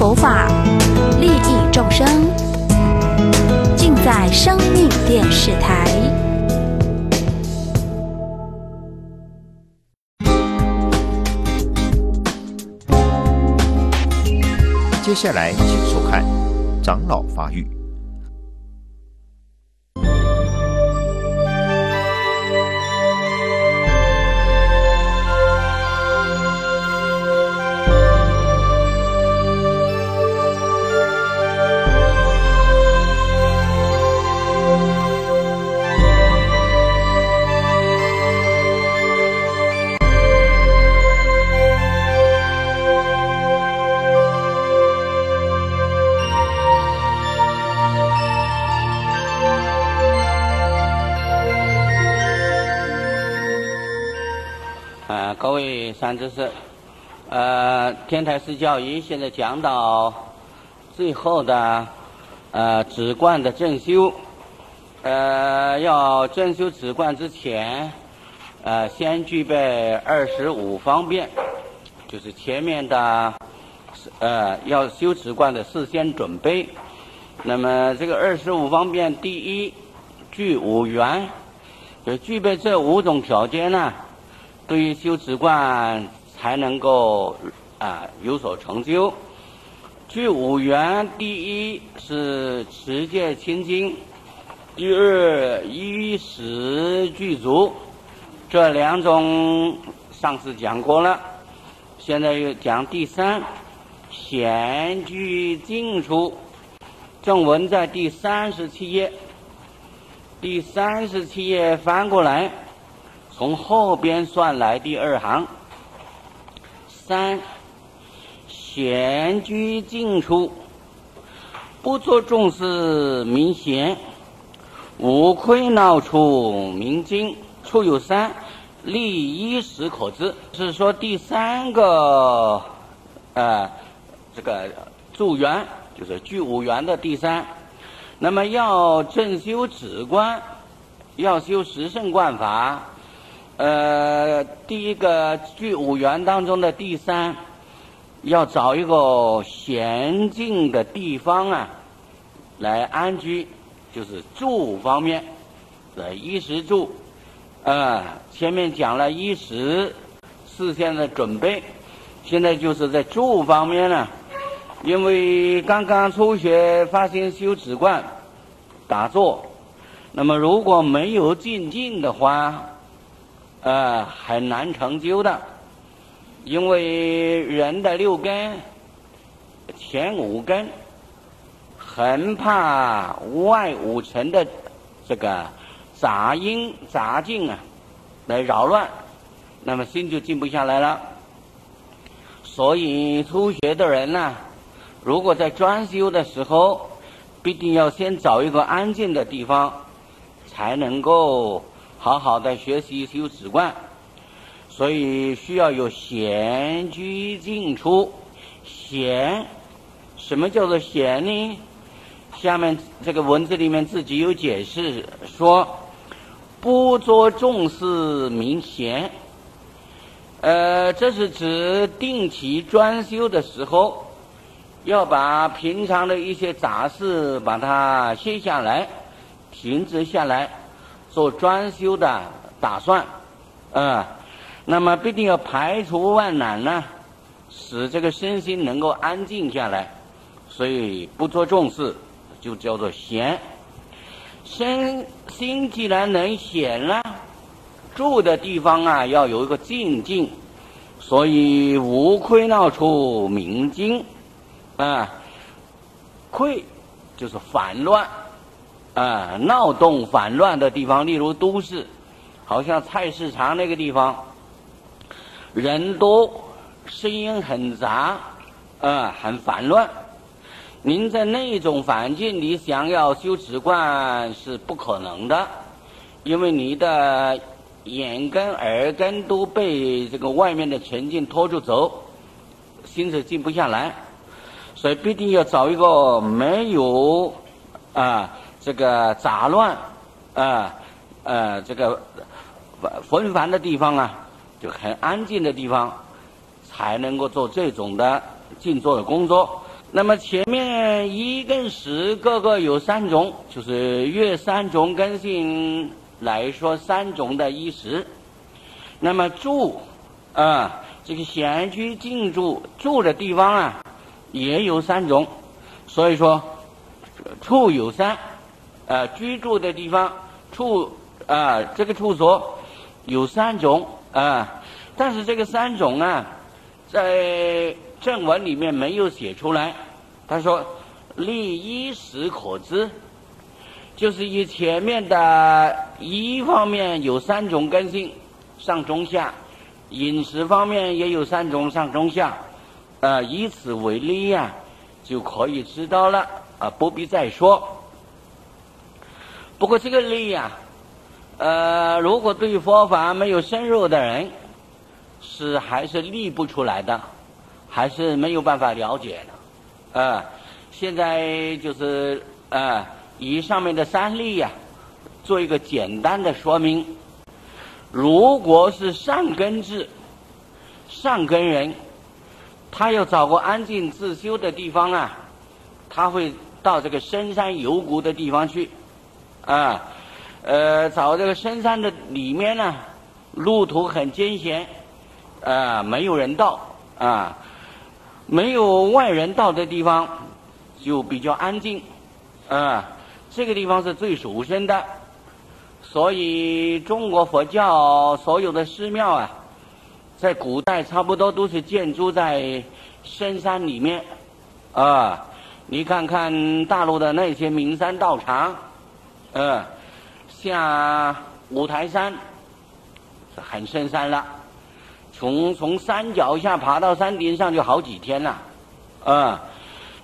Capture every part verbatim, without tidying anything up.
佛法，利益众生，尽在生命电视台。接下来，请收看长老发育。各位善知识，呃，天台师教仪现在讲到最后的呃止观的正修，呃，要正修止观之前，呃，先具备二十五方便，就是前面的呃要修止观的事先准备。那么这个二十五方便，第一具五缘，就具备这五种条件呢。对于修止观才能够啊、呃、有所成就。具五缘，第一是持戒清净，第二衣食具足，这两种上次讲过了，现在又讲第三，显具净处。正文在第三十七页，第三十七页翻过来。从后边算来第二行，三闲居静处，不做众事明闲，无愧闹处明经。处有三，立衣食可知，是说第三个呃这个助缘，就是具五缘的第三。那么要正修止观，要修十胜观法。呃，第一个具五缘当中的第三，要找一个闲静的地方啊，来安居，就是住方面，呃，衣食住，呃，前面讲了衣食事先的准备，现在就是在住方面呢、啊，因为刚刚初学发心修止观，打坐，那么如果没有静静的话。呃，很难成就的，因为人的六根，前五根，很怕外五尘的这个杂音杂境啊，来扰乱，那么心就静不下来了。所以初学的人呢、啊，如果在专修的时候，必定要先找一个安静的地方，才能够。好好的学习修止观，所以需要有闲居静处。闲，什么叫做闲呢？下面这个文字里面自己有解释说，不着重视明闲。呃，这是指定期专修的时候，要把平常的一些杂事把它卸下来，停止下来。做专修的打算，呃，那么必定要排除万难呢，使这个身心能够安静下来。所以不做重视，就叫做闲。身心既然能闲了，住的地方啊要有一个静静。所以无愧闹处明经，啊，愧就是烦乱。啊、呃，闹动反乱的地方，例如都市，好像菜市场那个地方，人多，声音很杂，啊、呃，很烦乱。您在那种环境里想要修止观是不可能的，因为你的眼根、耳根都被这个外面的情境拖住走，心是静不下来，所以必定要找一个没有啊。呃这个杂乱，呃，呃，这个纷繁的地方啊，就很安静的地方，才能够做这种的静坐的工作。那么前面一跟十各个有三种，就是越三种根性来说三种的依十。那么住啊，这个闲居静住住的地方啊，也有三种，所以说处有三，呃，居住的地方处啊、呃，这个处所有三种啊、呃，但是这个三种啊，在正文里面没有写出来。他说立依十可知，就是以前面的一方面有三种根性上中下，饮食方面也有三种上中下，呃以此为例啊就可以知道了啊，不必再说。不过这个例啊，呃如果对佛法没有深入的人是还是立不出来的，还是没有办法了解的，啊、呃，现在就是呃，以上面的三例呀、啊，做一个简单的说明。如果是上根智、上根人，他要找个安静自修的地方啊，他会到这个深山幽谷的地方去，啊、呃，呃，找这个深山的里面呢、啊，路途很艰险，啊、呃，没有人到，啊。没有外人到的地方就比较安静啊、呃，这个地方是最属身的，所以中国佛教所有的寺庙啊在古代差不多都是建筑在深山里面啊、呃，你看看大陆的那些名山道场呃，像五台山很深山了，从从山脚下爬到山顶上就好几天了，啊、呃，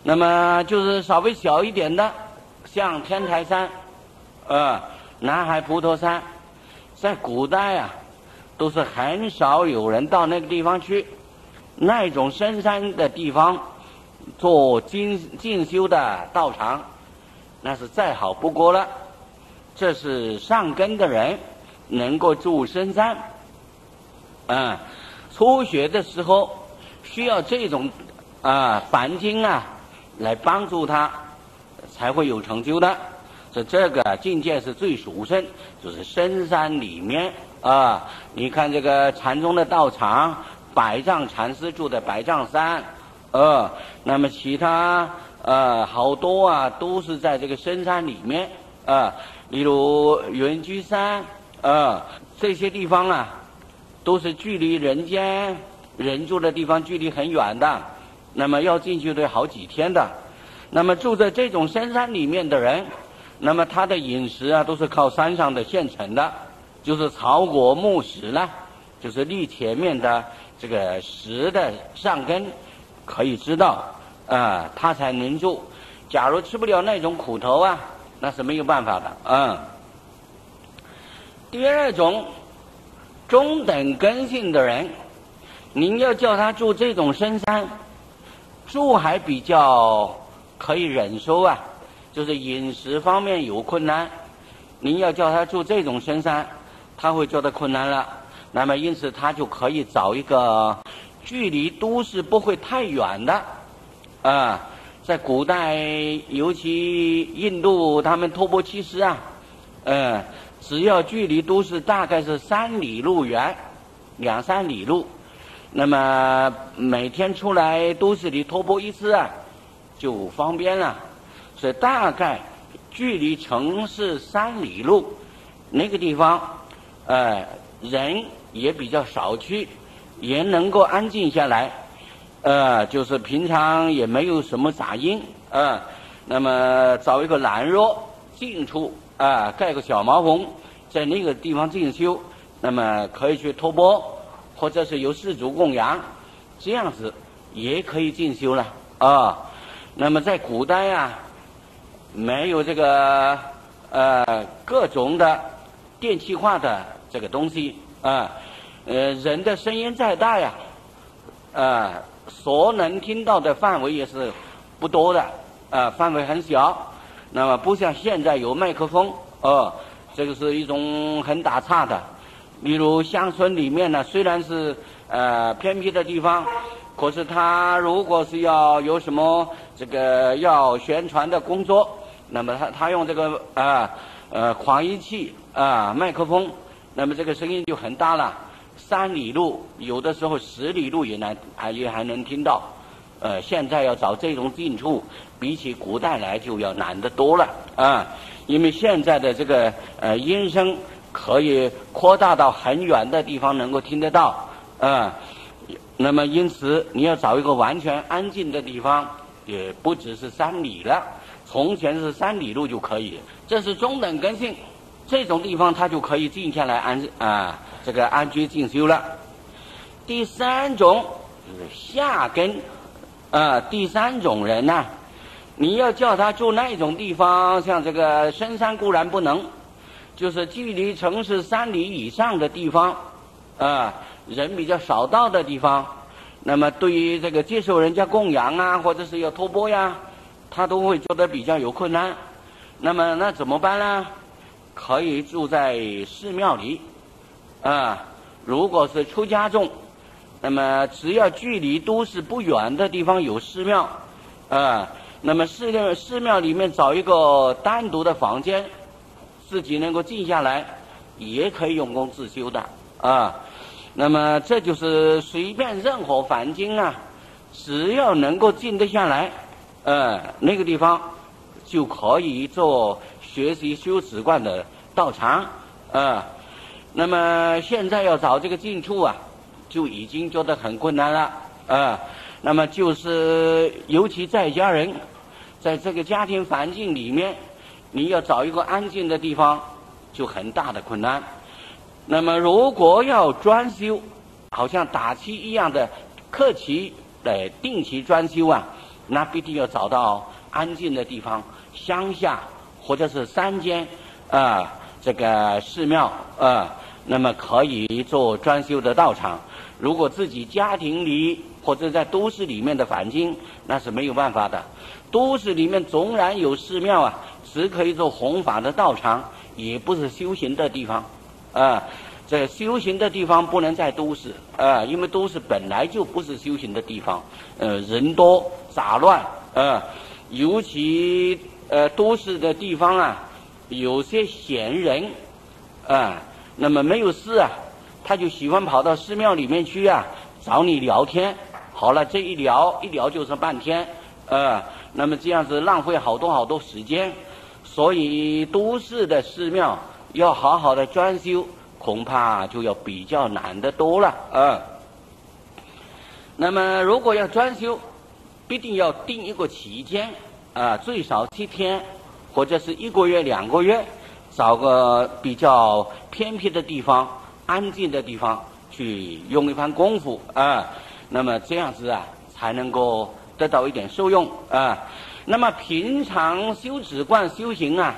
那么就是稍微小一点的，像天台山，呃，南海普陀山，在古代啊，都是很少有人到那个地方去，那种深山的地方做进进修的道场，那是再好不过了。这是上根的人能够住深山，嗯、呃。初学的时候需要这种啊梵经啊来帮助他才会有成就的，所以这个境界是最殊胜，就是深山里面啊。你看这个禅宗的道场，百丈禅师住的百丈山，呃，那么其他呃好多啊都是在这个深山里面啊、呃，例如云居山呃这些地方啊。都是距离人间人住的地方距离很远的，那么要进去得好几天的。那么住在这种深山里面的人，那么他的饮食啊都是靠山上的现成的，就是草果木石啦，就是立前面的这个石的上根可以知道啊、呃，他才能住。假如吃不了那种苦头啊，那是没有办法的。嗯，第二种。中等根性的人，您要叫他住这种深山，住还比较可以忍受啊，就是饮食方面有困难，您要叫他住这种深山，他会觉得困难了。那么因此他就可以找一个距离都市不会太远的啊、呃，在古代尤其印度他们托钵乞食啊，嗯、呃。只要距离都市大概是三里路远，两三里路，那么每天出来都市里托钵一次啊，就方便了。所以大概距离城市三里路那个地方，呃，人也比较少去，也能够安静下来，呃，就是平常也没有什么杂音，呃，那么找一个兰若近处。啊，盖个小茅棚，在那个地方进修，那么可以去托钵，或者是由氏族供养，这样子也可以进修了啊。那么在古代啊，没有这个呃各种的电气化的这个东西啊，呃人的声音再大呀，呃所能听到的范围也是不多的，呃范围很小。那么不像现在有麦克风，呃，这个是一种很打岔的。例如乡村里面呢，虽然是呃偏僻的地方，可是他如果是要有什么这个要宣传的工作，那么他他用这个啊呃扩音器啊、呃、麦克风，那么这个声音就很大了，三里路有的时候十里路也难还也还能听到。呃，现在要找这种近处，比起古代来就要难得多了啊！因为现在的这个呃音声可以扩大到很远的地方能够听得到啊。那么因此你要找一个完全安静的地方，也不只是三里了。从前是三里路就可以，这是中等根性，这种地方它就可以静下来安啊这个安居进修了。第三种就是下根。呃，第三种人呢、啊，你要叫他住那种地方，像这个深山固然不能，就是距离城市三里以上的地方，呃，人比较少到的地方，那么对于这个接受人家供养啊，或者是要托钵呀，他都会觉得比较有困难。那么那怎么办呢？可以住在寺庙里，啊、呃，如果是出家众。那么，只要距离都市不远的地方有寺庙，啊、呃，那么寺庙寺庙里面找一个单独的房间，自己能够静下来，也可以用功自修的啊、呃。那么，这就是随便任何凡经啊，只要能够静得下来，呃，那个地方就可以做学习修止观的道场啊、呃。那么，现在要找这个近处啊。就已经觉得很困难了啊、呃，那么就是尤其在家人，在这个家庭环境里面，你要找一个安静的地方，就很大的困难。那么如果要专修，好像打棋一样的克棋来定期专修啊，那必定要找到安静的地方，乡下或者是山间啊、呃，这个寺庙啊、呃，那么可以做专修的道场。如果自己家庭里或者在都市里面的环境，那是没有办法的。都市里面纵然有寺庙啊，只可以做弘法的道场，也不是修行的地方。啊、呃，这修行的地方不能在都市啊、呃，因为都市本来就不是修行的地方。呃，人多杂乱啊、呃，尤其呃都市的地方啊，有些闲人啊、呃，那么没有事啊。他就喜欢跑到寺庙里面去啊，找你聊天。好了，这一聊一聊就是半天，呃，那么这样子浪费好多好多时间。所以都市的寺庙要好好的专修，恐怕就要比较难得多了啊、呃。那么如果要专修，必定要定一个期间啊、呃，最少七天，或者是一个月、两个月，找个比较偏僻的地方。安静的地方去用一番功夫啊，那么这样子啊才能够得到一点受用啊。那么平常修止观修行啊，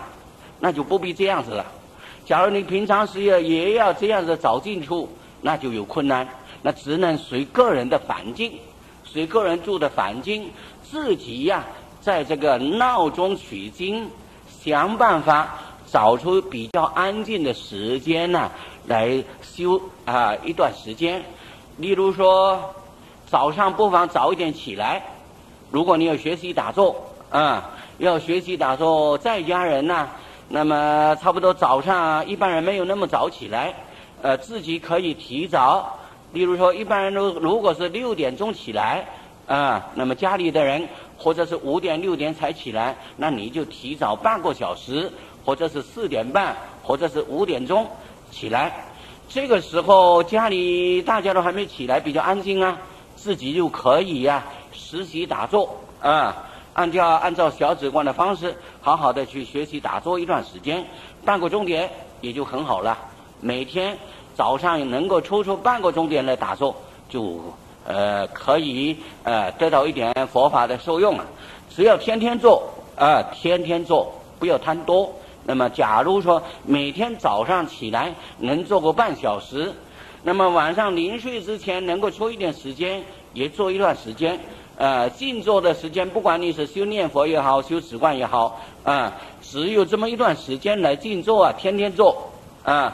那就不必这样子了。假如你平常时也也要这样子找近处，那就有困难，那只能随个人的环境，随个人住的环境，自己呀、啊、在这个闹中取经，想办法找出比较安静的时间呢、啊。来修啊一段时间，例如说早上不妨早一点起来。如果你要学习打坐啊、嗯，要学习打坐，在家人呢、啊，那么差不多早上一般人没有那么早起来，呃，自己可以提早。例如说一般人如如果是六点钟起来啊、嗯，那么家里的人或者是五点六点才起来，那你就提早半个小时，或者是四点半，或者是五点钟。起来，这个时候家里大家都还没起来，比较安静啊，自己就可以呀、啊、实习打坐啊、嗯，按照按照小止观的方式，好好的去学习打坐一段时间，半个钟点也就很好了。每天早上能够抽出半个钟点来打坐，就呃可以呃得到一点佛法的受用啊。只要天天做啊、呃，天天做，不要贪多。那么，假如说每天早上起来能做个半小时，那么晚上临睡之前能够抽一点时间，也做一段时间。呃，静坐的时间，不管你是修念佛也好，修止观也好，啊、呃，只有这么一段时间来静坐啊，天天做啊、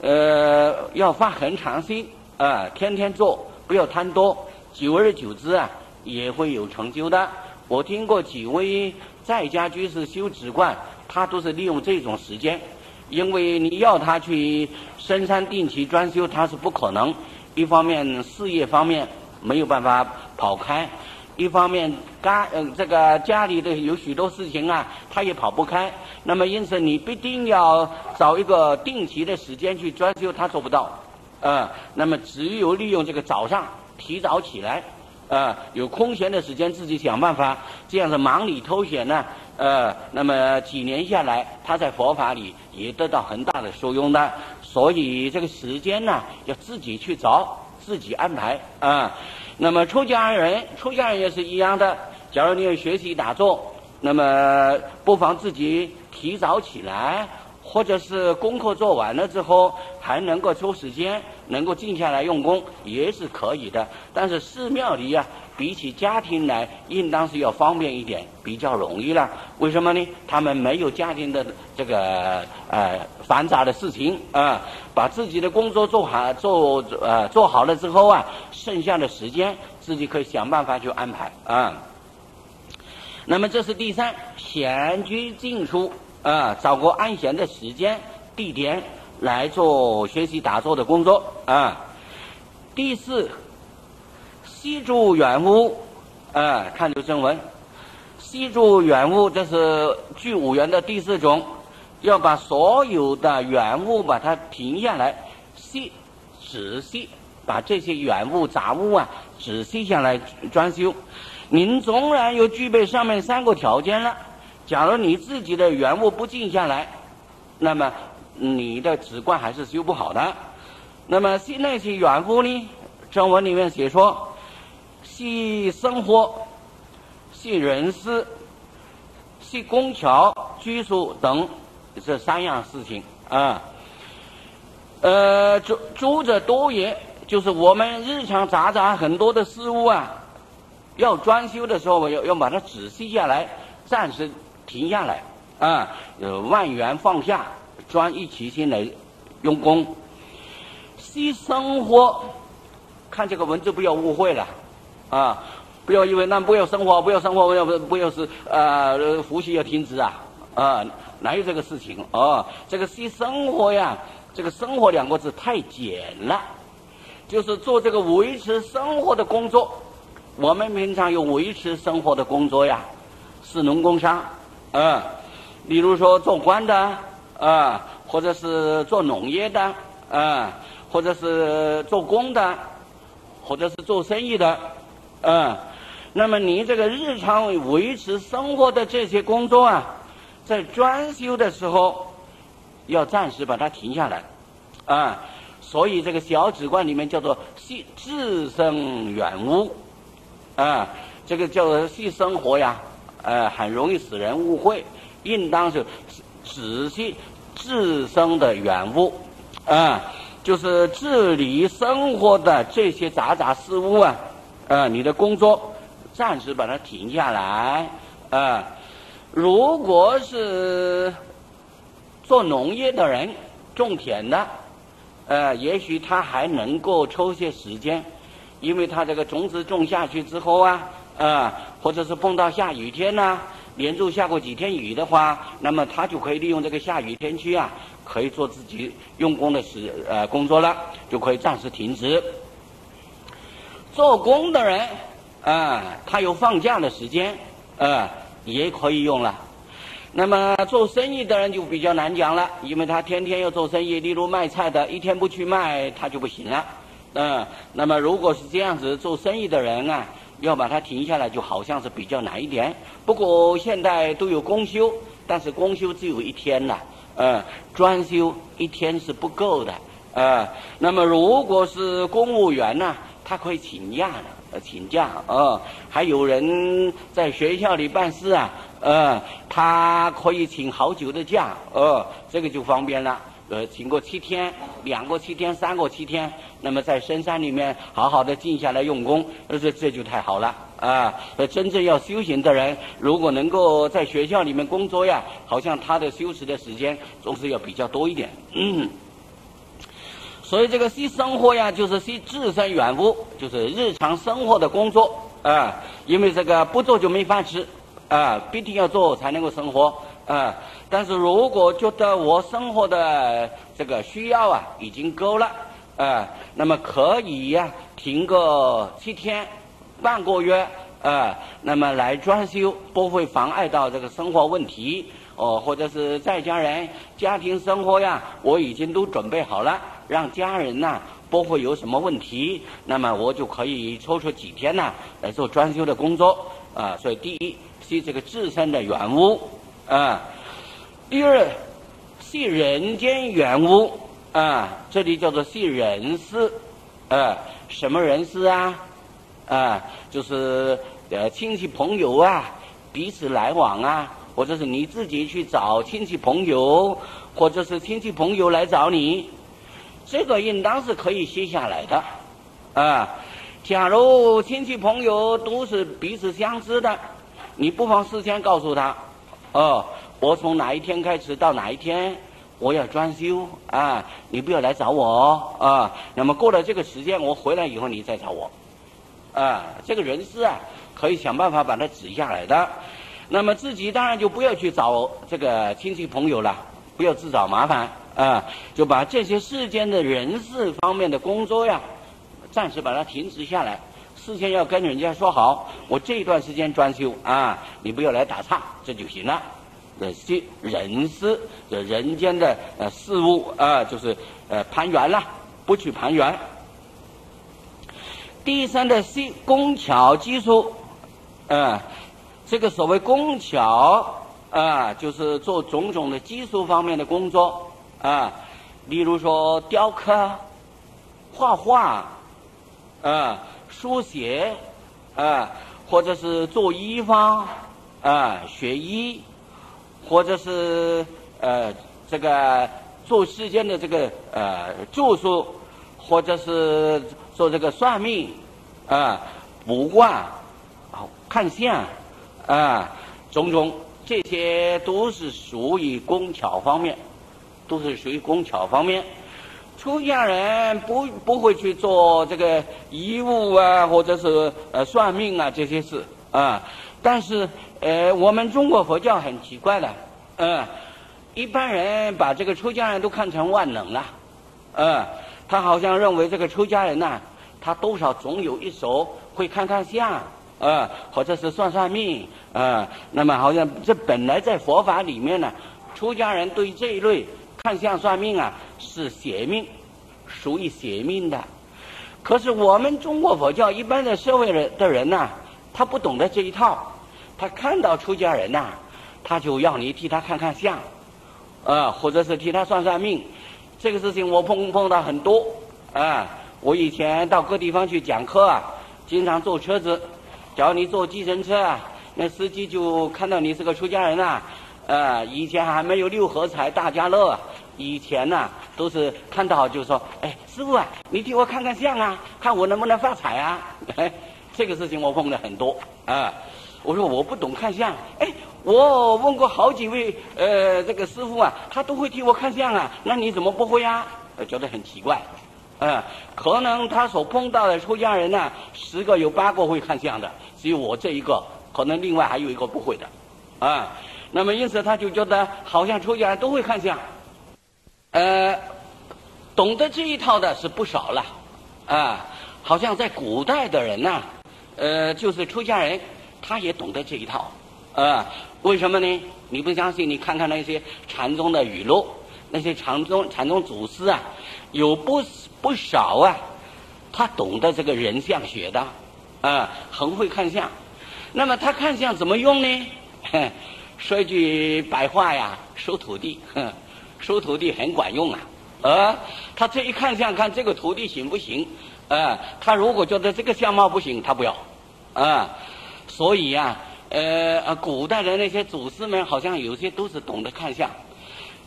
呃，呃，要发很长心啊、呃，天天做，不要贪多。久而久之啊，也会有成就的。我听过几位在家居士修止观，他都是利用这种时间，因为你要他去深山定期专修，他是不可能。一方面事业方面没有办法跑开，一方面家呃这个家里的有许多事情啊，他也跑不开。那么因此你必定要找一个定期的时间去专修，他做不到。呃，那么只有利用这个早上提早起来，呃，有空闲的时间自己想办法，这样子忙里偷闲呢，呃，那么几年下来，他在佛法里也得到很大的受用的。所以这个时间呢，要自己去找，自己安排啊。那么出家人，出家人也是一样的。假如你有学习打坐，那么不妨自己提早起来，或者是功课做完了之后还能够抽时间能够静下来用功也是可以的。但是寺庙里啊，比起家庭来应当是要方便一点，比较容易了。为什么呢？他们没有家庭的这个呃繁杂的事情啊、呃，把自己的工作做好做呃做好了之后啊，剩下的时间自己可以想办法去安排啊、呃。那么这是第三，闲居静出。啊，找个安闲的时间、地点来做学习打坐的工作啊。第四，悉住远悟啊，看读正文。悉住远悟，这是具五缘的第四种，要把所有的远悟把它停下来，悉仔细把这些远悟杂物啊仔细下来专修。您纵然又具备上面三个条件了，假如你自己的缘物不静下来，那么你的止观还是修不好的。那么那些缘物呢？正文里面写说，系生活、系人事、系工巧、居住等这三样事情啊。呃，诸诸者多也，就是我们日常杂杂很多的事物啊，要专修的时候，要要把它仔细下来，暂时停下来啊、嗯，万缘放下，专一其心来用功。惜生活，看这个文字不要误会了啊！不要因为那不要生活，不要生活，不要不要是呃呼吸要停止啊啊！哪有这个事情哦？这个惜生活呀，这个生活两个字太简了，就是做这个维持生活的工作。我们平常有维持生活的工作呀。是农工商，呃，例如说做官的，呃，或者是做农业的，呃，或者是做工的，或者是做生意的，呃，那么你这个日常维持生活的这些工作啊，在专修的时候，要暂时把它停下来，啊、呃，所以这个小止观里面叫做系自生远悟，啊、呃，这个叫做系生活呀。呃，很容易使人误会，应当是仔细自身的缘物，啊、呃，就是治理生活的这些杂杂事物啊，呃，你的工作暂时把它停下来，啊、呃，如果是做农业的人，种田的，呃，也许他还能够抽些时间，因为他这个种子种下去之后啊。呃，或者是碰到下雨天呐、啊，连续下过几天雨的话，那么他就可以利用这个下雨天气啊，可以做自己用功的时呃工作了，就可以暂时停止。做工的人啊、呃，他有放假的时间，呃，也可以用了。那么做生意的人就比较难讲了，因为他天天要做生意，例如卖菜的，一天不去卖他就不行了。嗯、呃，那么如果是这样子做生意的人啊。要把它停下来，就好像是比较难一点。不过现在都有公修，但是公修只有一天了，呃，专修一天是不够的，呃，那么如果是公务员呢、啊，他可以请假的，呃，请假啊、呃。还有人在学校里办事啊，呃，他可以请好久的假，呃，这个就方便了。呃，请过七天，两个七天，三个七天，那么在深山里面好好的静下来用功，这这就太好了啊！呃，真正要修行的人，如果能够在学校里面工作呀，好像他的修持的时间总是要比较多一点。嗯，所以这个是生活呀，就是是自身远务，就是日常生活的工作啊、呃。因为这个不做就没饭吃啊、呃，必定要做才能够生活啊、呃。但是如果觉得我生活的这个需要啊已经够了啊、呃，那么可以呀、啊、停个七天、半个月。呃，那么来装修不会妨碍到这个生活问题哦、呃，或者是在家人家庭生活呀，我已经都准备好了，让家人呐、啊、不会有什么问题，那么我就可以抽出几天呢、啊、来做装修的工作啊、呃。所以第一是这个自身的原屋啊、呃，第二是人间原屋啊、呃，这里叫做是人事啊，什么人事啊？啊、呃，就是。呃，亲戚朋友啊，彼此来往啊，或者是你自己去找亲戚朋友，或者是亲戚朋友来找你，这个应当是可以写下来的，啊，假如亲戚朋友都是彼此相知的，你不妨事先告诉他，哦，我从哪一天开始到哪一天我要装修啊，你不要来找我啊，那么过了这个时间我回来以后你再找我，啊，这个人事啊。可以想办法把它指下来的，那么自己当然就不要去找这个亲戚朋友了，不要自找麻烦啊、呃，就把这些世间的人事方面的工作呀，暂时把它停止下来。事先要跟人家说好，我这一段时间装修啊，你不要来打岔，这就行了。这是人事，这人间的呃事物啊、呃，就是呃攀缘了，不去攀缘。第三的是工巧技术。呃，这个所谓工巧啊、呃，就是做种种的技术方面的工作啊、呃，例如说雕刻、画画啊、呃、书写啊、呃，或者是做衣方啊、呃、学医，或者是呃这个做世间的这个呃住宿，或者是做这个算命啊、卜、呃、卦。看相啊，种种这些都是属于工巧方面，都是属于工巧方面。出家人不不会去做这个医务啊，或者是呃算命啊这些事啊。但是呃，我们中国佛教很奇怪的，嗯、啊，一般人把这个出家人都看成万能了，嗯、啊，他好像认为这个出家人呐、啊，他多少总有一手会看看相。呃，或者是算算命，呃，那么好像这本来在佛法里面呢，出家人对这一类看相算命啊是邪命，属于邪命的。可是我们中国佛教一般的社会人的人呢、啊，他不懂得这一套，他看到出家人呐、啊，他就要你替他看看相，呃，或者是替他算算命，这个事情我碰碰到很多啊、呃。我以前到各地方去讲课啊，经常坐车子。假如你坐计程车啊，那司机就看到你是个出家人啊，呃，以前还没有六合彩、大家乐，以前呢、啊、都是看到就说，哎，师傅啊，你替我看看相啊，看我能不能发财啊。哎，这个事情我碰了很多啊、呃。我说我不懂看相，哎，我问过好几位呃这个师傅啊，他都会替我看相啊，那你怎么不会啊？呃、觉得很奇怪，呃，可能他所碰到的出家人呢、啊，十个有八个会看相的。只有我这一个，可能另外还有一个不会的，啊，那么因此他就觉得好像出家人都会看相，呃，懂得这一套的是不少了，啊，好像在古代的人呢、啊，呃，就是出家人他也懂得这一套，啊，为什么呢？你不相信？你看看那些禅宗的语录，那些禅宗禅宗祖师啊，有不不少啊，他懂得这个人相学的。啊，很会看相，那么他看相怎么用呢？说一句白话呀，收徒弟，收徒弟很管用啊。啊，他这一看相，看这个徒弟行不行？啊，他如果觉得这个相貌不行，他不要。啊，所以呀、啊，呃，古代的那些祖师们好像有些都是懂得看相，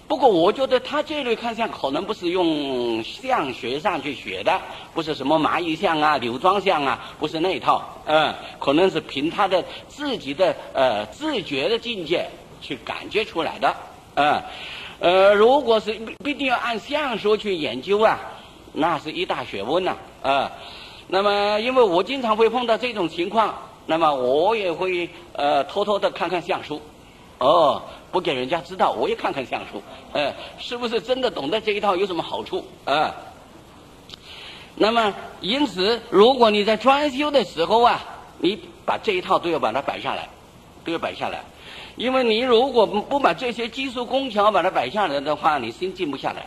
不过我觉得他这类看相可能不是用相学上去学的，不是什么蚂蚁相啊、柳庄相啊，不是那一套，嗯，可能是凭他的自己的呃自觉的境界去感觉出来的，嗯，呃，如果是必定要按相说去研究啊，那是一大学问呐啊、呃。那么因为我经常会碰到这种情况，那么我也会呃偷偷的看看相书，哦，不给人家知道，我也看看相书，呃，是不是真的懂得这一套有什么好处啊？呃那么，因此，如果你在专修的时候啊，你把这一套都要把它摆下来，都要摆下来，因为你如果不把这些基础工巧把它摆下来的话，你心静不下来，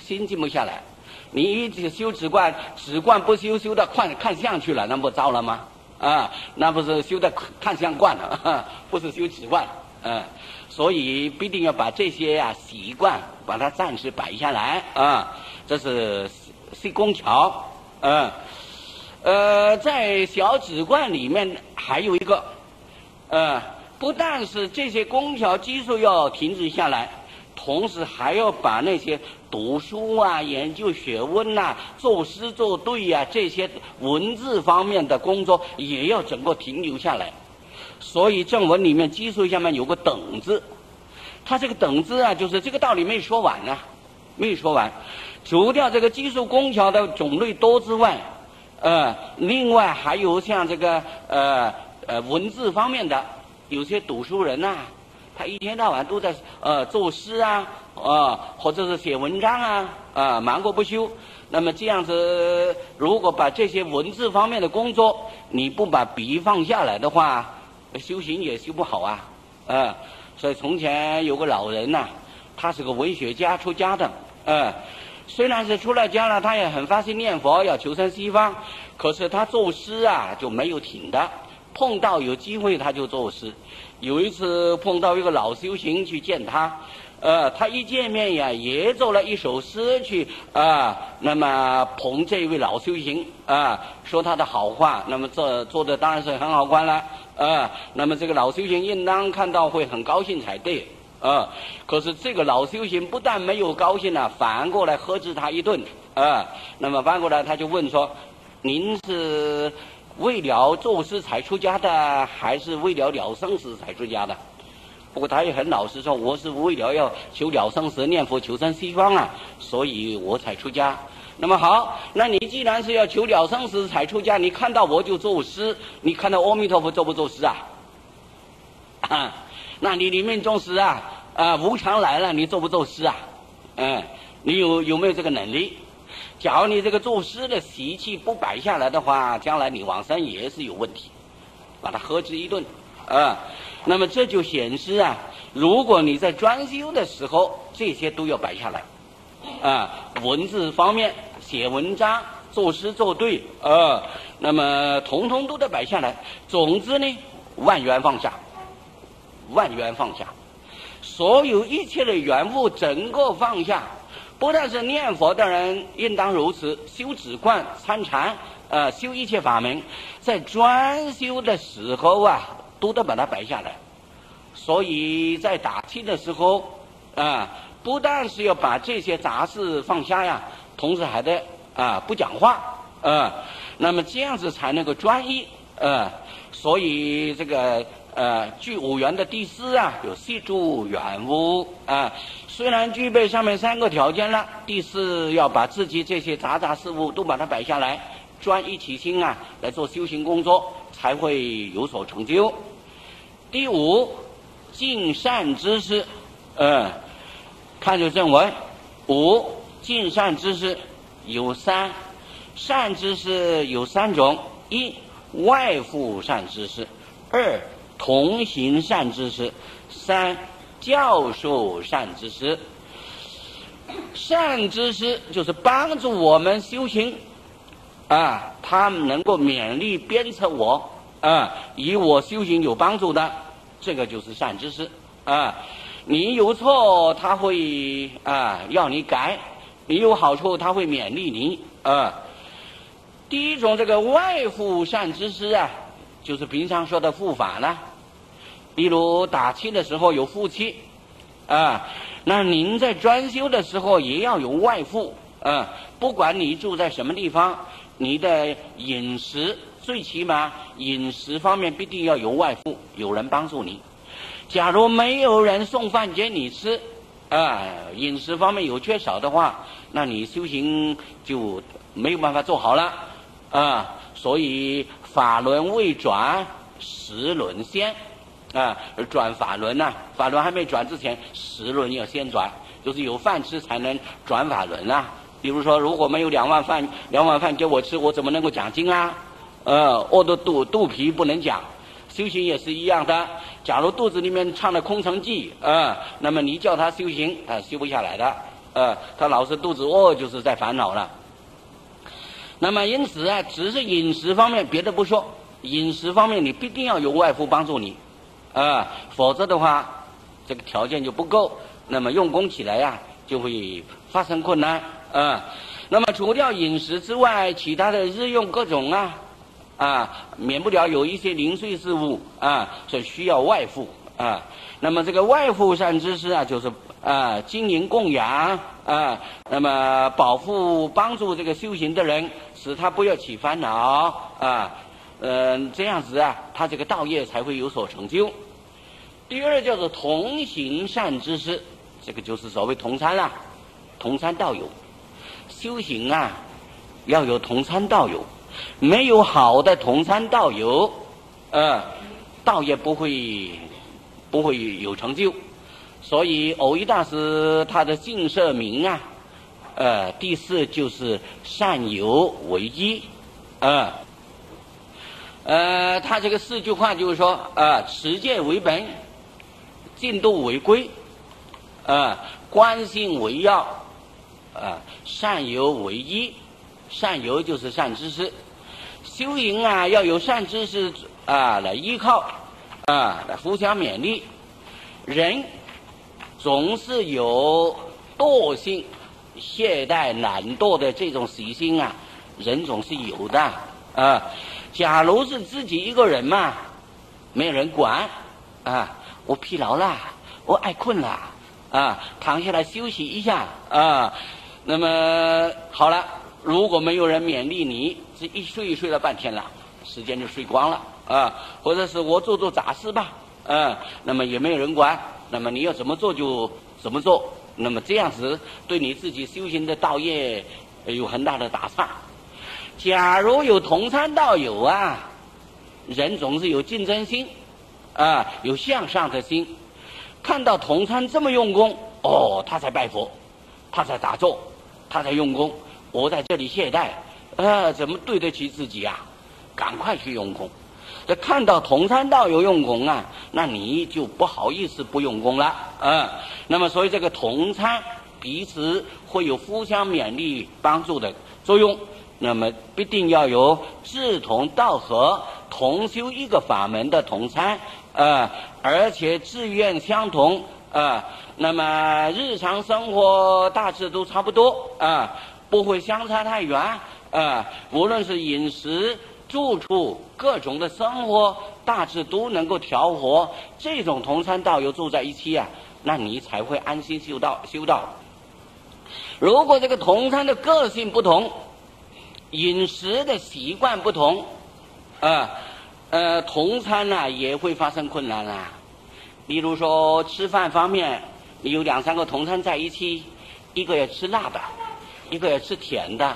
心静不下来，你一直修止观，止观不修，修到看看相去了，那不糟了吗？啊，那不是修到看相观了，不是修止观，嗯、啊，所以必定要把这些啊习惯把它暂时摆下来啊，这是。是工巧，嗯，呃，在小止观里面还有一个，呃，不但是这些工巧基础要停止下来，同时还要把那些读书啊、研究学问呐、啊、作诗作对啊这些文字方面的工作也要整个停留下来。所以正文里面基础下面有个等字，它这个等字啊，就是这个道理没说完啊，没说完。除掉这个基础工巧的种类多之外，呃，另外还有像这个呃呃文字方面的，有些读书人呐、啊，他一天到晚都在呃作诗啊，呃或者是写文章啊，呃忙过不休。那么这样子，如果把这些文字方面的工作你不把笔放下来的话，修行也修不好啊，呃，所以从前有个老人呐、啊，他是个文学家出家的，呃。虽然是出了家了，他也很发心念佛，要求生西方。可是他作诗啊就没有停的，碰到有机会他就作诗。有一次碰到一个老修行去见他，呃，他一见面呀也作了一首诗去啊、呃，那么捧这位老修行啊、呃，说他的好话。那么这做的当然是很好观了啊、呃。那么这个老修行应当看到会很高兴才对。啊、嗯！可是这个老修行不但没有高兴啊，反过来呵斥他一顿啊、嗯。那么翻过来他就问说：“您是为了作诗才出家的，还是为了了生死才出家的？”不过他也很老实说：“我是为了要求了生死，念佛求生西方啊，所以我才出家。”那么好，那你既然是要求了生死才出家，你看到我就作诗，你看到阿弥陀佛作不作诗啊？啊！那你临命终时啊，啊、呃、无常来了，你作不作诗啊？嗯，你有有没有这个能力？假如你这个作诗的习气不摆下来的话，将来你往生也是有问题，把它呵斥一顿啊、呃。那么这就显示啊，如果你在专修的时候，这些都要摆下来啊、呃。文字方面，写文章、作诗作对啊、呃，那么统统都得摆下来。总之呢，万缘放下。万缘放下，所有一切的缘物整个放下，不但是念佛的人应当如此，修止观、参禅，呃，修一切法门，在专修的时候啊，都得把它摆下来。所以在打气的时候啊、呃，不但是要把这些杂事放下呀，同时还得啊、呃、不讲话啊、呃，那么这样子才能够专一啊、呃。所以这个。呃，具五缘的第四啊，有四住缘物啊、呃。虽然具备上面三个条件了，第四要把自己这些杂杂事物都把它摆下来，专一起心啊来做修行工作，才会有所成就。第五，尽善知识，呃，看着正文，五尽善知识有三，善知识有三种：一外附善知识，二同行善知识，三教授善知识。善知识就是帮助我们修行啊，他们能够勉励鞭策我啊，以我修行有帮助的，这个就是善知识啊。你有错他会啊要你改，你有好处他会勉励你啊。第一种这个外附善知识啊，就是平常说的护法呢，例如打气的时候有护气，啊，那您在专修的时候也要有外护，啊，不管你住在什么地方，你的饮食最起码饮食方面必定要有外护，有人帮助你。假如没有人送饭给你吃，啊，饮食方面有缺少的话，那你修行就没有办法做好了啊。所以法轮未转，十轮先啊，转法轮呐、啊，法轮还没转之前，十轮要先转，就是有饭吃才能转法轮啊。比如说，如果没有两碗饭，两碗饭给我吃，我怎么能够讲经啊？呃，饿的肚肚皮不能讲。修行也是一样的，假如肚子里面唱了空城计啊、呃，那么你叫他修行，他、呃、修不下来的，呃，他老是肚子饿，就是在烦恼了。那么因此啊，只是饮食方面，别的不说，饮食方面你必定要有外敷帮助你，啊、呃，否则的话，这个条件就不够，那么用功起来呀、啊，就会发生困难啊、呃。那么除掉饮食之外，其他的日用各种啊。啊，免不了有一些零碎事物啊，所以需要外敷啊。那么这个外敷善知识啊，就是啊，经营供养啊，那么保护帮助这个修行的人，使他不要起烦恼啊。嗯、呃，这样子啊，他这个道业才会有所成就。第二叫做同行善知识，这个就是所谓同参啦、啊，同参道友。修行啊，要有同参道友。没有好的同参道友，呃，道也不会不会有成就。所以藕益大师他的净舍名啊，呃，第四就是善友为一，呃，呃，他这个四句话就是说，呃，持戒为本，进度为归，呃，观性为要，呃，善友为一。善友就是善知识，修行啊要有善知识啊来依靠啊来扶强勉励。人总是有惰性、懈怠、懒惰的这种习性啊，人总是有的啊。假如是自己一个人嘛，没有人管啊，我疲劳啦，我爱困啦啊，躺下来休息一下啊，那么好了。如果没有人勉励你，这一睡一睡了半天了，时间就睡光了啊！或者是我做做杂事吧，嗯、啊，那么也没有人管，那么你要怎么做就怎么做，那么这样子对你自己修行的道业有很大的打岔。假如有同参道友啊，人总是有竞争心，啊，有向上的心，看到同参这么用功，哦，他才拜佛，他才打坐，他才用功。我在这里懈怠，呃，怎么对得起自己啊？赶快去用功。这看到同参道友用功啊，那你就不好意思不用功了，嗯、呃。那么，所以这个同参彼此会有互相勉励、帮助的作用。那么，必定要有志同道合、同修一个法门的同参，呃，而且志愿相同，呃，那么日常生活大致都差不多，啊、呃。不会相差太远啊、呃！无论是饮食、住处、各种的生活，大致都能够调和。这种同参道友住在一起啊，那你才会安心修道。修道。如果这个同参的个性不同，饮食的习惯不同，呃呃，同参呢、啊、也会发生困难啊。例如说吃饭方面，你有两三个同参在一起，一个要吃辣的。一个要吃甜的，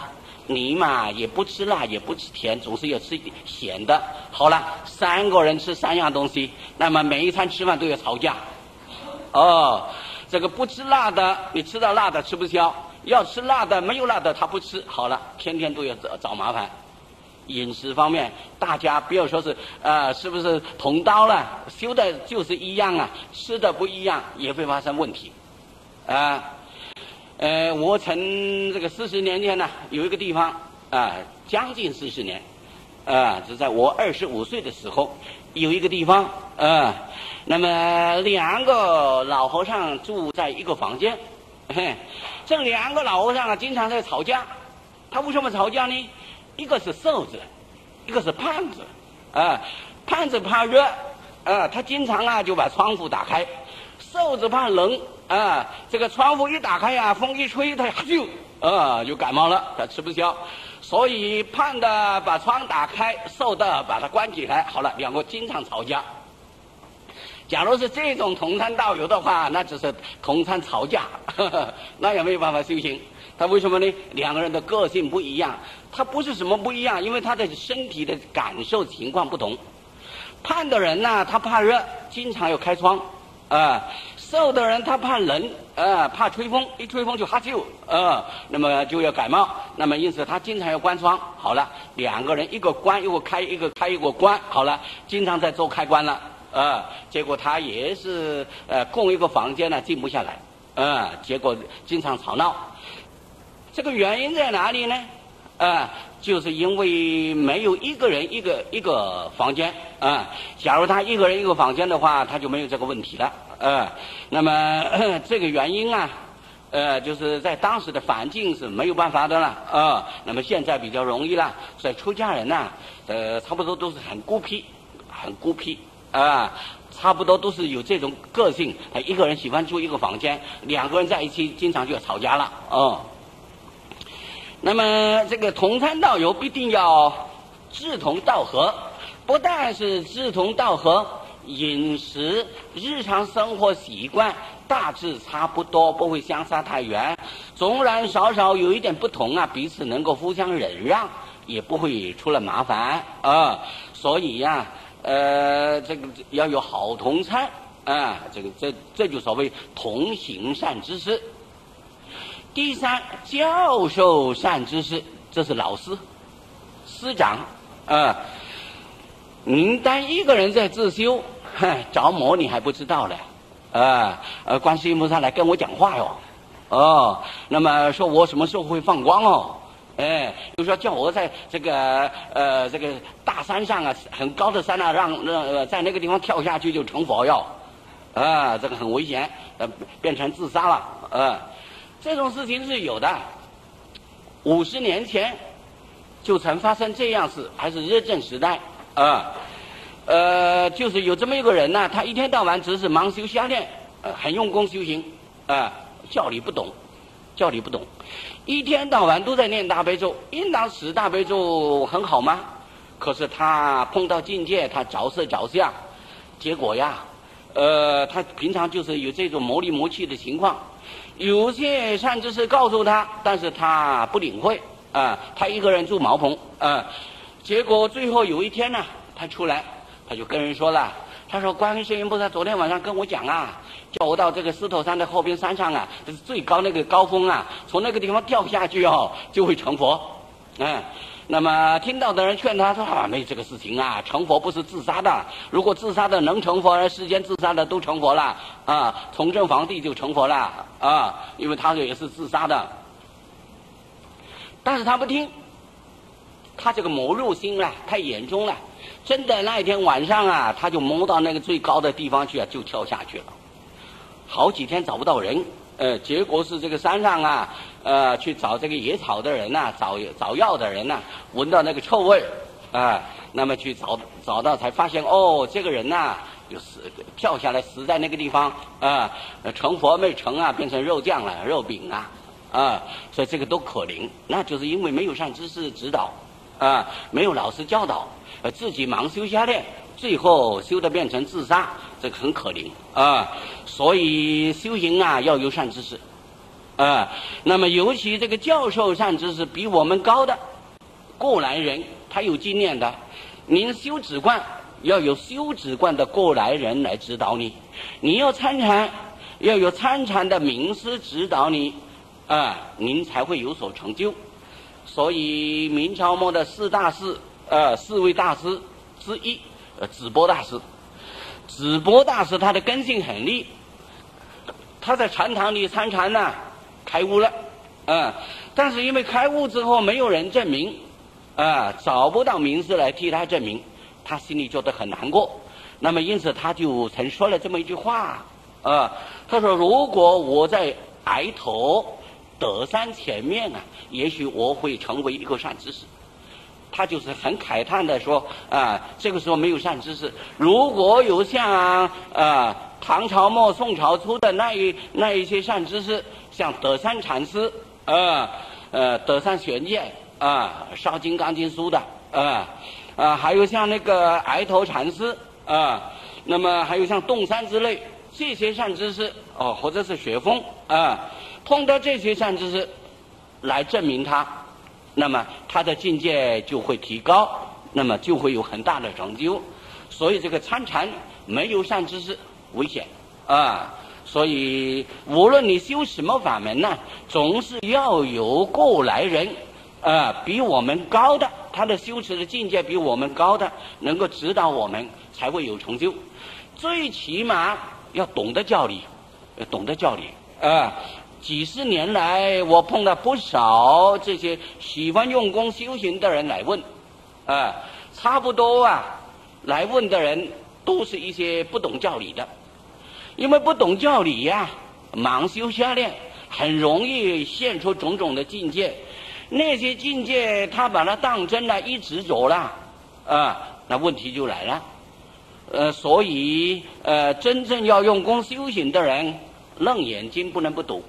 你嘛也不吃辣也不吃甜，总是要吃咸的。好了，三个人吃三样东西，那么每一餐吃饭都要吵架。哦，这个不吃辣的，你吃到辣的吃不消；要吃辣的，没有辣的他不吃。好了，天天都要找找麻烦。饮食方面，大家不要说是呃，是不是同道了？修的就是一样啊，吃的不一样也会发生问题，啊、呃。呃，我曾这个四十年前呢，有一个地方啊、呃，将近四十年，啊、呃，是在我二十五岁的时候，有一个地方啊、呃，那么两个老和尚住在一个房间，嘿，这两个老和尚啊，经常在吵架。他为什么吵架呢？一个是瘦子，一个是胖子，啊、呃，胖子怕热，啊、呃，他经常啊就把窗户打开，瘦子怕冷。啊，这个窗户一打开呀、啊，风一吹，他就啊就感冒了，他吃不消，所以胖的把窗打开，瘦的把它关起来。好了，两个经常吵架。假如是这种同参道友的话，那只是同参吵架，呵呵那也没有办法修行。他为什么呢？两个人的个性不一样，他不是什么不一样，因为他的身体的感受情况不同。胖的人呢，他怕热，经常有开窗，啊、呃；瘦的人他怕冷，啊、呃，怕吹风，一吹风就哈啾，啊、呃，那么就要感冒。那么因此他经常要关窗。好了，两个人一个关一个开，一个开一个关。好了，经常在做开关了，啊、呃，结果他也是呃，供一个房间呢、啊、静不下来，啊、呃，结果经常吵闹。这个原因在哪里呢？啊、呃，就是因为没有一个人一个一个房间啊、呃。假如他一个人一个房间的话，他就没有这个问题了。呃，那么、呃、这个原因啊，呃，就是在当时的环境是没有办法的了啊、呃。那么现在比较容易了，所以出家人呐、啊，呃，差不多都是很孤僻，很孤僻啊。呃差不多都是有这种个性，一个人喜欢住一个房间，两个人在一起经常就要吵架了哦。那么这个同参道友必定要志同道合，不但是志同道合，饮食、日常生活习惯大致差不多，不会相差太远，纵然少少有一点不同啊，彼此能够互相忍让，也不会出了麻烦啊、呃。所以呀、啊。呃，这个要有好同参啊，这个这这就所谓同行善知识。第三，教授善知识，这是老师、师长啊。您单一个人在自修，着魔你还不知道嘞啊！呃，观世音菩萨来跟我讲话哟，哦，那么说我什么时候会放光哦？哎，就说叫我在这个呃这个大山上啊，很高的山啊，让呃在那个地方跳下去就成佛药，啊、呃，这个很危险，呃，变成自杀了，啊、呃，这种事情是有的。五十年前就曾发生这样事，还是热政时代，啊、呃，呃，就是有这么一个人呢、啊，他一天到晚只是忙修瞎练，呃，很用功修行，啊、呃，教理不懂。教理不懂，一天到晚都在念大悲咒，应当使大悲咒很好吗？可是他碰到境界，他着色着相，结果呀，呃，他平常就是有这种磨里磨气的情况。有些善知识告诉他，但是他不领会啊、呃，他一个人住茅棚啊、呃，结果最后有一天呢，他出来，他就跟人说了。他说：“观世音菩萨昨天晚上跟我讲啊，叫我到这个狮头山的后边山上啊，这是最高那个高峰啊，从那个地方掉下去哦，就会成佛。”嗯，那么听到的人劝他说：“啊，没有这个事情啊，成佛不是自杀的。如果自杀的能成佛，世间自杀的都成佛了啊，崇祯皇帝就成佛了啊，因为他也是自杀的。”但是他不听，他这个魔入心了，太严重了。真的那一天晚上啊，他就摸到那个最高的地方去啊，就跳下去了。好几天找不到人，呃，结果是这个山上啊，呃，去找这个野草的人呐、啊，找找药的人呐、啊，闻到那个臭味啊、呃，那么去找找到才发现，哦，这个人呐、啊，有死跳下来死在那个地方啊、呃，成佛没成啊，变成肉酱了、肉饼啊，啊、呃，所以这个都可怜，那就是因为没有善知识指导啊、呃，没有老师教导。呃，自己忙修瞎练，最后修的变成自杀，这个很可怜啊、呃。所以修行啊，要有善知识，啊、呃，那么尤其这个教授善知识比我们高的，过来人，他有经验的，您修止观要有修止观的过来人来指导你，你要参禅，要有参禅的名师指导你，啊、呃，您才会有所成就。所以明朝末的四大士。呃，四位大师之一，呃，紫波大师。紫波大师他的根性很利，他在禅堂里参禅呢，开悟了，嗯、呃，但是因为开悟之后没有人证明，啊、呃，找不到名师来替他证明，他心里觉得很难过。那么因此他就曾说了这么一句话，呃，他说如果我在崖头德山前面啊，也许我会成为一个善知识。他就是很慨叹的说啊、呃，这个时候没有善知识。如果有像呃唐朝末宋朝初的那一那一些善知识，像德山禅师，呃呃德山玄烨啊、呃，烧《金刚经》书的，啊、呃、啊、呃，还有像那个崖头禅师啊、呃，那么还有像洞山之类这些善知识哦，或者是学风啊，通过这些善知识来证明他，那么他的境界就会提高，那么就会有很大的成就。所以这个参禅没有善知识危险啊。所以无论你修什么法门呢，总是要有过来人啊、呃，比我们高的，他的修持的境界比我们高的，能够指导我们，才会有成就。最起码要懂得教理，要懂得教理啊、呃！几十年来，我碰到不少这些喜欢用功修行的人来问，啊、呃，差不多啊，来问的人都是一些不懂教理的，因为不懂教理呀、啊，盲修瞎练，很容易现出种种的境界。那些境界，他把它当真了，一直走了，啊、呃，那问题就来了，呃，所以呃，真正要用功修行的人，楞严经不能不读，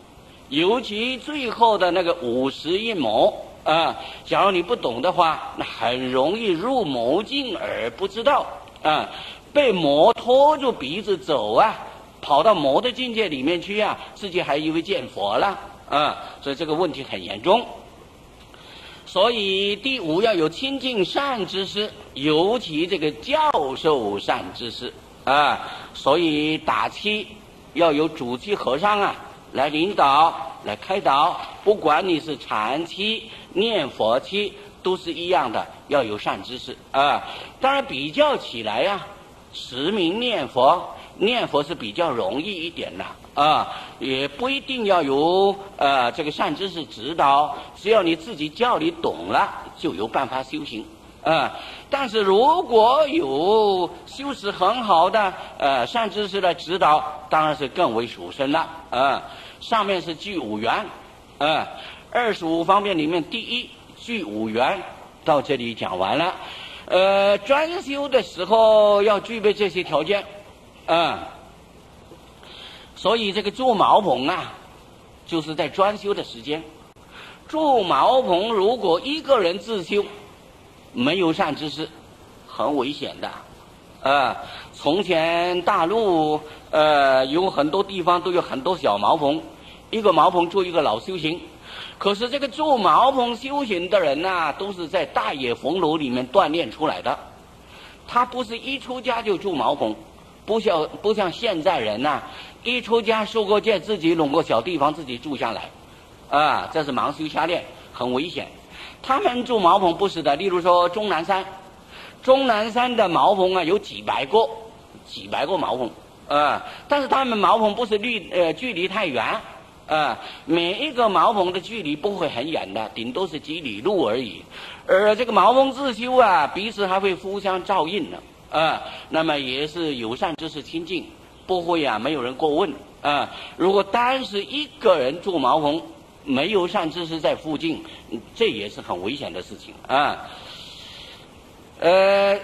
尤其最后的那个五十一谋啊、呃，假如你不懂的话，那很容易入魔境而不知道啊、呃，被魔拖住鼻子走啊，跑到魔的境界里面去啊，自己还以为见佛了啊、呃，所以这个问题很严重。所以第五要有亲近善知识，尤其这个教授善知识啊。所以打七要有主七和尚啊来领导来开导，不管你是禅七念佛七都是一样的，要有善知识啊。当然比较起来啊，持名念佛念佛是比较容易一点的啊，也不一定要由呃这个善知识指导，只要你自己教理懂了，就有办法修行啊。但是如果有修持很好的呃善知识的指导，当然是更为殊胜了啊。上面是具五缘啊，二十五方面里面第一具五缘到这里讲完了。呃，专修的时候要具备这些条件啊。所以这个住茅棚啊，就是在专修的时间。住茅棚如果一个人自修，没有善知识，很危险的。呃，从前大陆呃有很多地方都有很多小茅棚，一个茅棚住一个老修行。可是这个住茅棚修行的人呐、啊，都是在大野红楼里面锻炼出来的。他不是一出家就住茅棚，不像不像现在人呐、啊。一出家受过戒，自己拢过小地方自己住下来，啊，这是盲修瞎练，很危险。他们住茅棚不是的，例如说终南山，终南山的茅棚啊有几百个，几百个茅棚，啊，但是他们茅棚不是距呃距离太远，啊，每一个茅棚的距离不会很远的，顶多是几里路而已。而这个茅棚自修啊，彼此还会互相照应呢，啊，那么也是友善知识亲近。不会啊，没有人过问啊、呃。如果单是一个人住茅棚，没有善知识在附近，这也是很危险的事情啊。呃，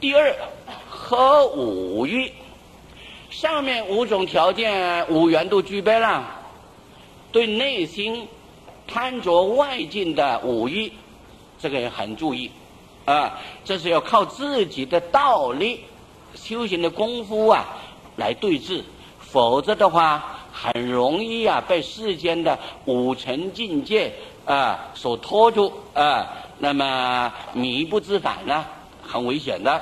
第二，合五欲，上面五种条件五缘都具备了，对内心贪着外境的五欲，这个也很注意啊、呃。这是要靠自己的道力、修行的功夫啊。来对治，否则的话很容易啊被世间的五尘境界啊、呃、所拖住啊、呃，那么迷不自反呢，很危险的。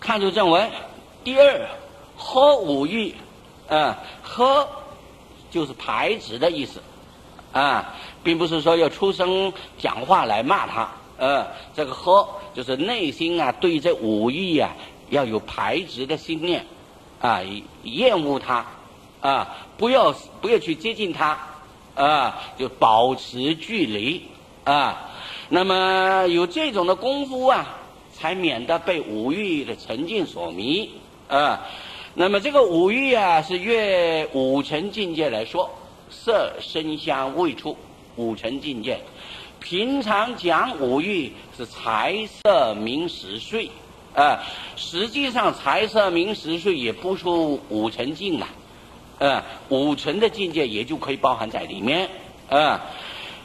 看出正文，第二，喝五欲啊，喝就是排斥的意思啊，并不是说要出声讲话来骂他，呃，这个喝就是内心啊对这五欲啊。要有排斥的心念，啊，厌恶它，啊，不要不要去接近它，啊，就保持距离，啊，那么有这种的功夫啊，才免得被五欲的沉浸所迷，啊，那么这个五欲啊，是越五尘境界来说，色、声、香、味、触，五尘境界。平常讲五欲是财、色、名、食、睡。呃，实际上财色名食睡也不出五尘境了，呃，五尘的境界也就可以包含在里面。呃，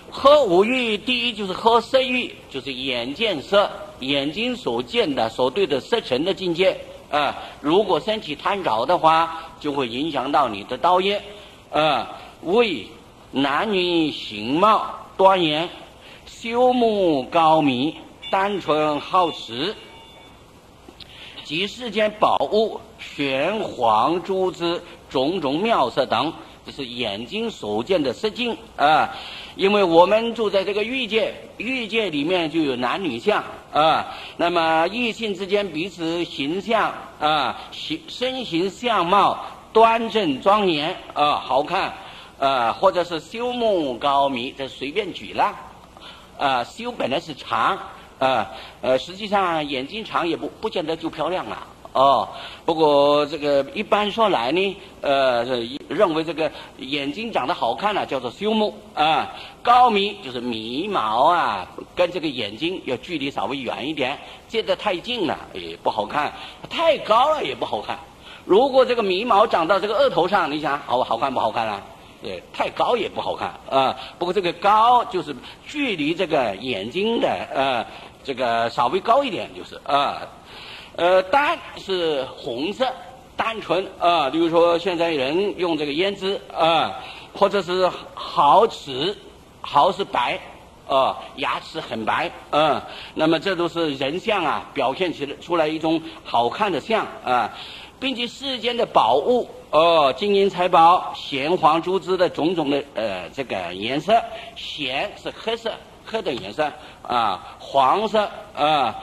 喝五欲，第一就是喝色欲，就是眼见色，眼睛所见的所对的色尘的境界。呃，如果身体贪着的话，就会影响到你的道业。呃，为男女形貌端严，修目高明，单纯好持，及世间宝物、玄黄珠之种种妙色等，这是眼睛所见的色境啊。因为我们住在这个欲界，欲界里面就有男女相啊。那么异性之间彼此形象啊，形身形相貌端正庄严啊，好看啊，或者是修目高明，这随便举了啊。修本来是长啊，呃，实际上眼睛长也不不见得就漂亮了。哦，不过这个一般说来呢，呃，认为这个眼睛长得好看呢、啊，叫做修目啊。高明就是眉毛啊，跟这个眼睛要距离稍微远一点，接得太近了也不好看，太高了也不好看。如果这个眉毛长到这个额头上，你想好好看不好看啊？对，太高也不好看啊。不过这个高就是距离这个眼睛的呃，这个稍微高一点就是啊。呃，单是红色，单纯啊、呃。比如说，现在人用这个胭脂啊、呃，或者是毫齿，毫是白啊、呃，牙齿很白啊、呃。那么这都是人相啊，表现起来出来一种好看的相啊、呃，并且世间的宝物哦、呃，金银财宝、玄黄珠枝的种种的呃这个颜色，玄是黑色，黑的颜色啊、呃，黄色啊。呃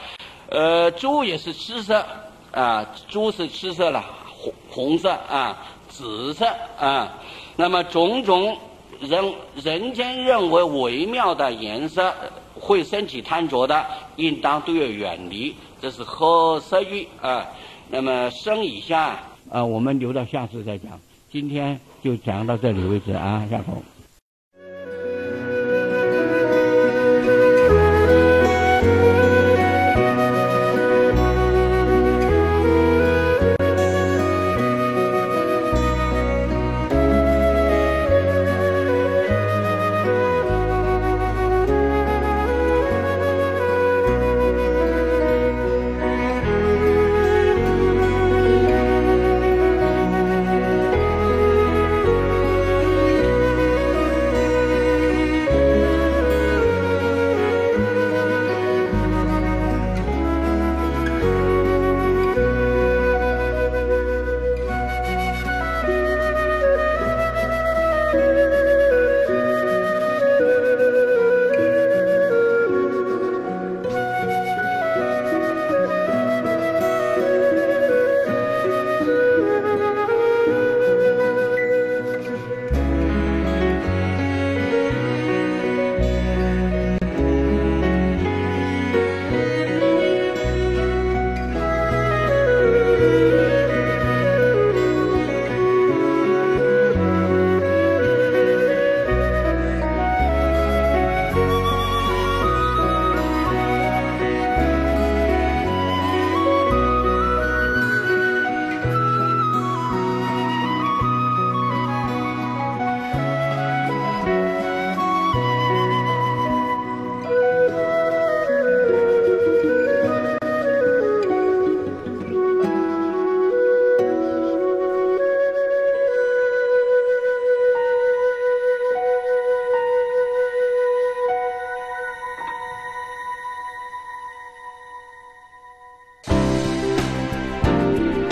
呃，朱也是赤色啊，朱是赤色了，红红色啊，紫色啊，那么种种人人间认为微妙的颜色，会身体贪着的，应当都要远离，这是喝色欲啊。那么生以下啊，我们留到下次再讲，今天就讲到这里为止啊，下头。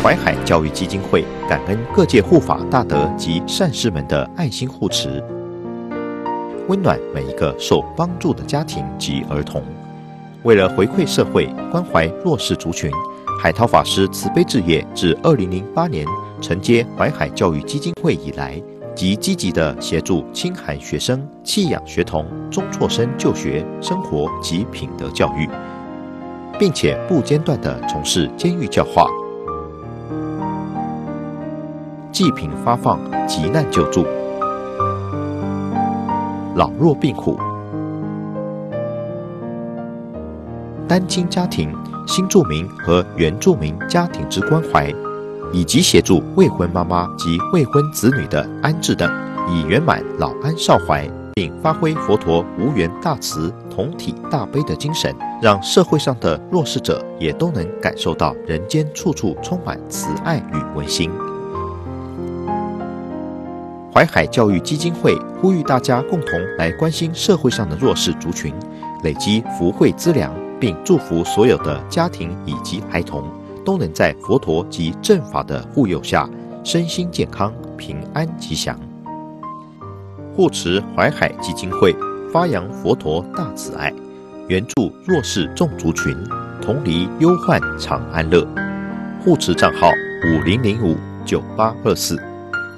淮海教育基金会感恩各界护法大德及善士们的爱心护持，温暖每一个受帮助的家庭及儿童。为了回馈社会，关怀弱势族群，海涛法师慈悲置业自二零零八年承接淮海教育基金会以来，即积极地协助清寒学生、弃养学童、中辍生就学、生活及品德教育，并且不间断地从事监狱教化、济贫发放、急难救助、老弱病苦、单亲家庭、新住民和原住民家庭之关怀，以及协助未婚妈妈及未婚子女的安置等，以圆满老安少怀，并发挥佛陀无缘大慈、同体大悲的精神，让社会上的弱势者也都能感受到人间处处充满慈爱与温馨。淮海教育基金会呼吁大家共同来关心社会上的弱势族群，累积福慧资粮，并祝福所有的家庭以及孩童都能在佛陀及正法的护佑下，身心健康、平安吉祥。护持淮海基金会发扬佛陀大慈爱，援助弱势众族群，同离忧患常安乐。护持账号五零零五九八二四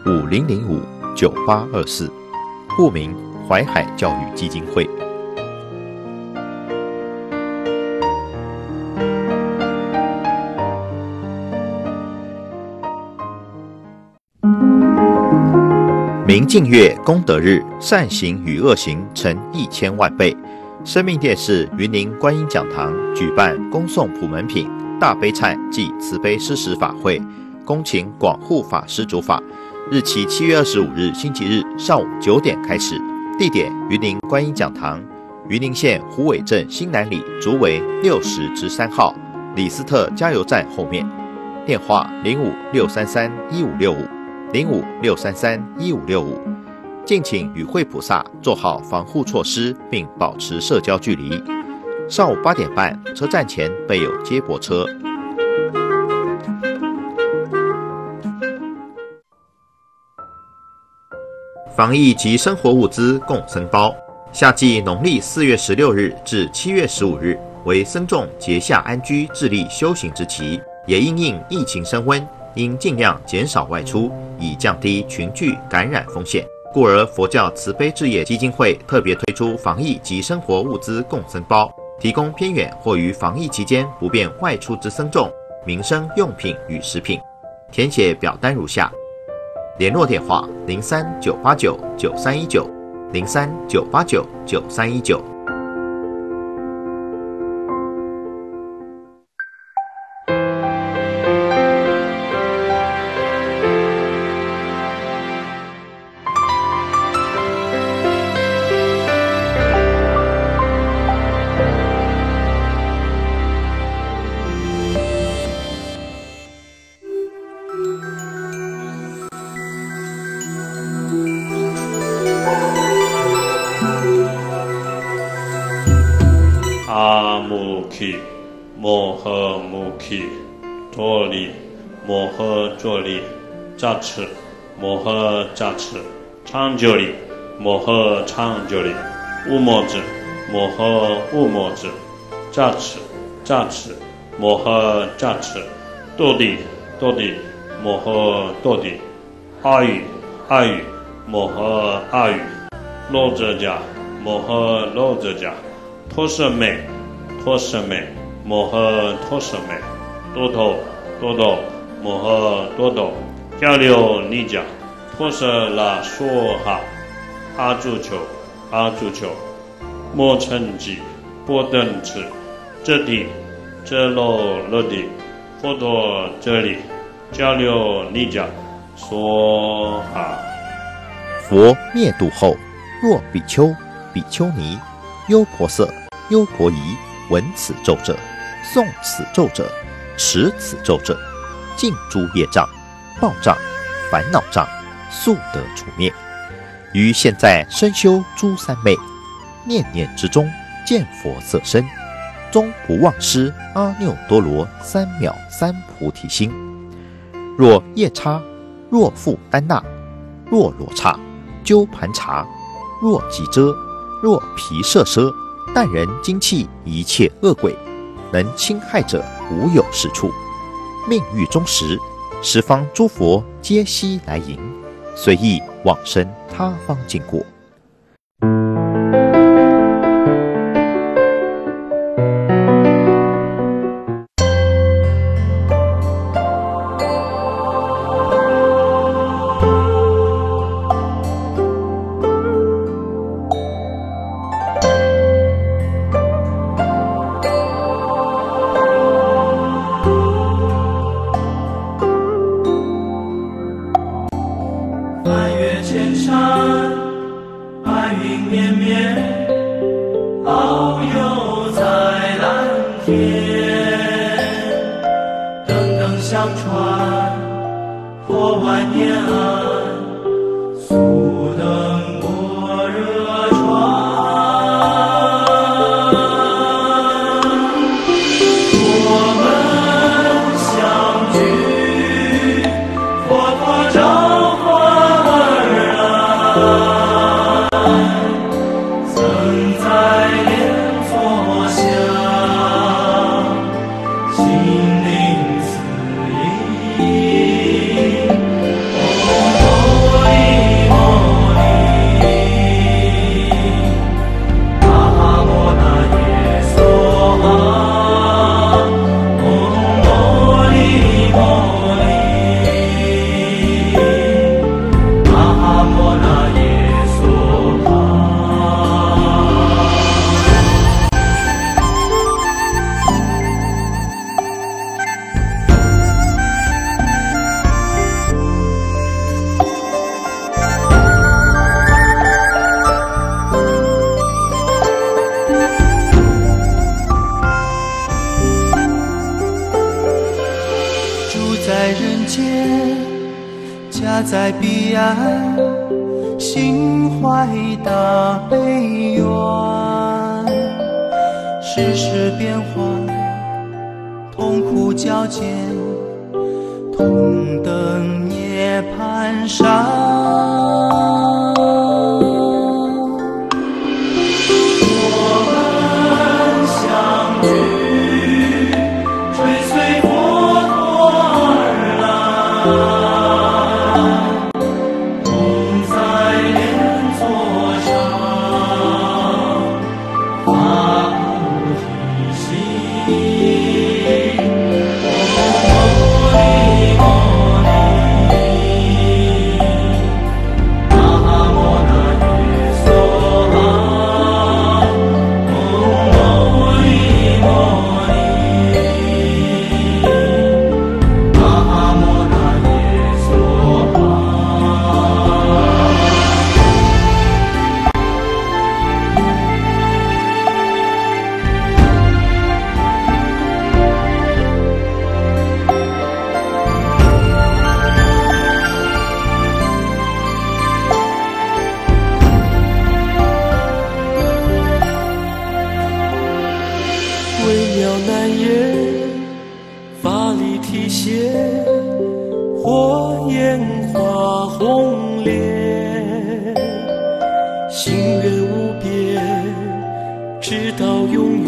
五零零五九八二四，户名淮海教育基金会。明净月功德日，善行与恶行成一千万倍。生命电视云林观音讲堂举办恭送普门品大悲忏暨慈悲施食法会，恭请广护法师主法。日期七月二十五日星期日上午九点开始，地点云林观音讲堂，云林县虎尾镇新南里竹围六十之三号李斯特加油站后面，电话零五六三三一五六五。零五六三三一五六五，敬请与会菩萨做好防护措施，并保持社交距离。上午八点半，车站前备有接驳车。防疫及生活物资共申包，夏季农历四月十六日至七月十五日为僧众节下安居、致力修行之期，也因应疫情升温。应尽量减少外出，以降低群聚感染风险，故而佛教慈悲置业基金会特别推出防疫及生活物资共僧包，提供偏远或于防疫期间不便外出之僧众民生用品与食品。填写表单如下：联络电话零三九八九九三一九零三九八九九三一九。加持，摩诃加持，长久力，摩诃长久力，无魔子，摩诃无魔子，加持，加持，摩诃加持，多地，多地，摩诃多地，阿育，阿育，摩诃阿育，罗遮迦，摩诃罗遮迦，陀舍美，陀舍美，摩诃陀舍美，多头，多头，摩诃多头。交流尼迦，托舍拉娑哈，阿住求，阿住求，摩乘吉，波登持，遮地，遮罗勒地，佛陀遮里，交流尼迦，娑哈。佛灭度后，若比丘、比丘尼、优婆塞、优婆夷闻此咒者，诵此咒者，持此咒者，尽诸业障。报障、烦恼障，速得除灭。于现在身修诸三昧，念念之中见佛色身，终不忘失阿耨多罗三藐三菩提心。若夜叉，若富丹那，若罗刹，鸠盘查，若吉遮，若毗舍奢，但人精气一切恶鬼，能侵害者无有是处。命欲终时。十方诸佛皆悉来迎，随意往生他方净果。翻越千山。天，等等相传，破万年安，素灯火热传。我们相聚，佛陀召唤而来，曾在莲佛下。 在人间，家在彼岸，心怀大悲愿，世事变幻，痛苦交煎，同登涅槃山。 行人无别，直到永远。